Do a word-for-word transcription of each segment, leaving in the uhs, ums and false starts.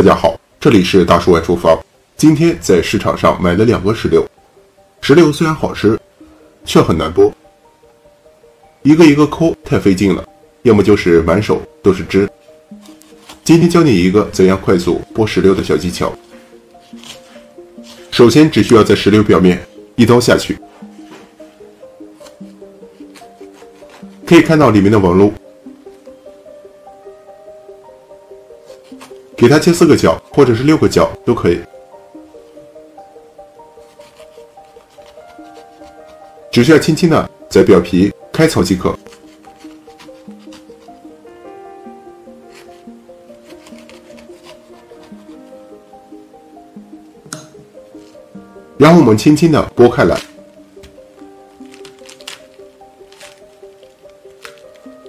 大家好，这里是大叔外厨房。今天在市场上买了两个石榴，石榴虽然好吃，却很难剥，一个一个抠太费劲了，要么就是满手都是汁。今天教你一个怎样快速剥石榴的小技巧。首先只需要在石榴表面一刀下去，可以看到里面的纹路，给它切四个角或者是六个角都可以，只需要轻轻的在表皮开槽即可。然后我们轻轻的剥开来。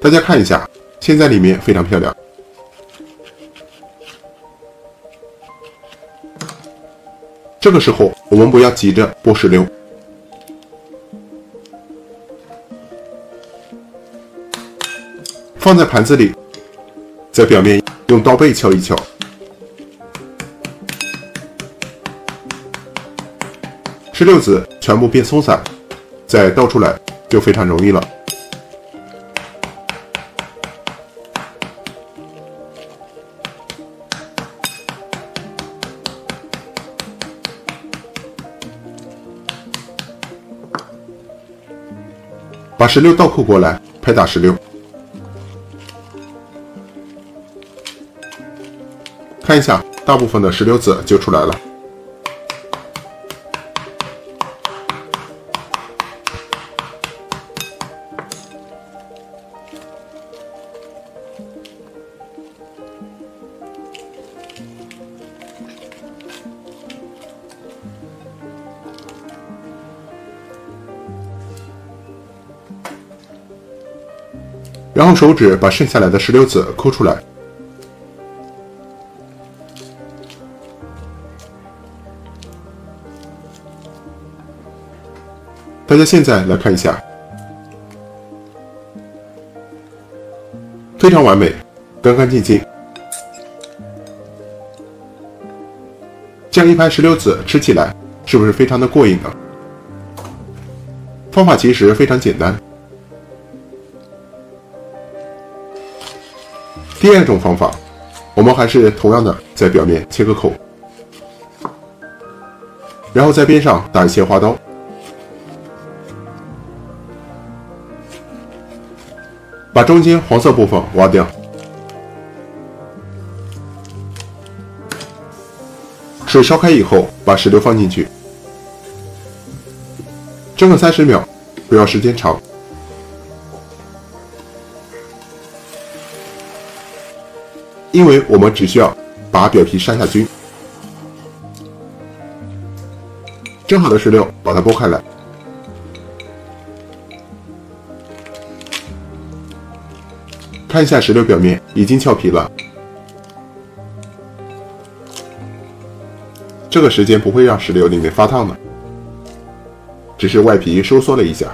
大家看一下，现在里面非常漂亮。这个时候，我们不要急着剥石榴，放在盘子里，在表面用刀背敲一敲，石榴籽全部变松散，再倒出来就非常容易了。把石榴倒扣过来，拍打石榴，看一下，大部分的石榴籽就出来了。然后手指把剩下来的石榴籽抠出来，大家现在来看一下，非常完美，干干净净。这样一盘石榴籽吃起来是不是非常的过瘾呢？方法其实非常简单。第二种方法，我们还是同样的在表面切个口，然后在边上打一些花刀，把中间黄色部分挖掉，水烧开以后把石榴放进去，蒸个三十秒，不要时间长。因为我们只需要把表皮杀下去，蒸好的石榴把它剥开来，看一下石榴表面已经翘皮了，这个时间不会让石榴里面发烫的，只是外皮收缩了一下。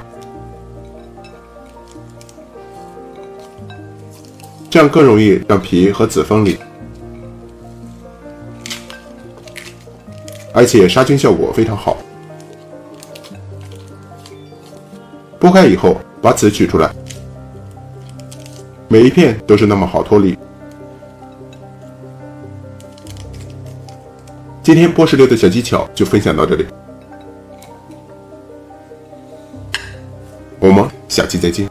这样更容易让皮和籽分离，而且杀菌效果非常好。剥开以后，把籽取出来，每一片都是那么好脱离。今天剥石榴的小技巧就分享到这里，我们下期再见。